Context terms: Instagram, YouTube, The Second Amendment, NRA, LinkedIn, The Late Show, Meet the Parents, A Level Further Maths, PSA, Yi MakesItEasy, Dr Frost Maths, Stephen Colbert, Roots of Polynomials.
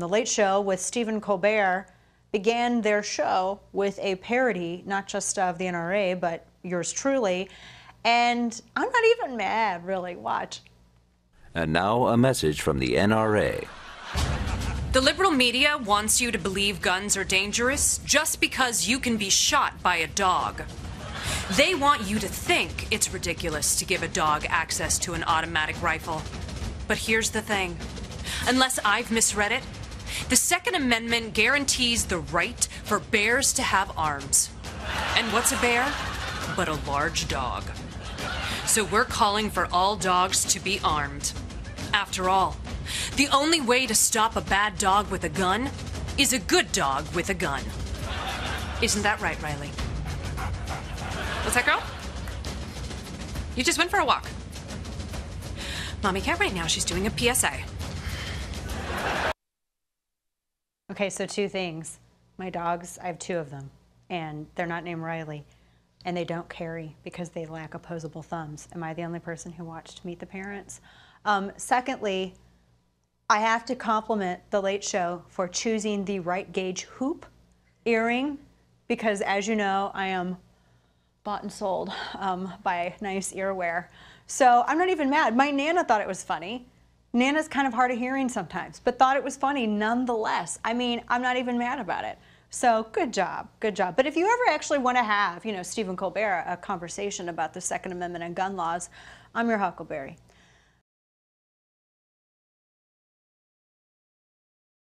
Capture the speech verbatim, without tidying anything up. The Late Show with Stephen Colbert began their show with a parody, not just of the N R A, but yours truly. And I'm not even mad, really. Watch. And now a message from the N R A. The liberal media wants you to believe guns are dangerous just because you can be shot by a dog. They want you to think it's ridiculous to give a dog access to an automatic rifle. But here's the thing. Unless I've misread it, the Second Amendment guarantees the right for bears to have arms. And what's a bear but a large dog? So we're calling for all dogs to be armed. After all, the only way to stop a bad dog with a gun is a good dog with a gun. Isn't that right, Riley? What's that, girl? You just went for a walk. Mommy can't right now. She's doing a P S A. Okay, so two things. My dogs, I have two of them, and they're not named Riley, and they don't carry because they lack opposable thumbs. Am I the only person who watched Meet the Parents? Um, secondly, I have to compliment The Late Show for choosing the right gauge hoop earring, because as you know, I am bought and sold um, by nice earwear. So I'm not even mad. My Nana thought it was funny. Nana's kind of hard of hearing sometimes, but thought it was funny nonetheless. I mean, I'm not even mad about it. So good job, good job. But if you ever actually want to have, you know, Stephen Colbert, a conversation about the Second Amendment and gun laws, I'm your Huckleberry.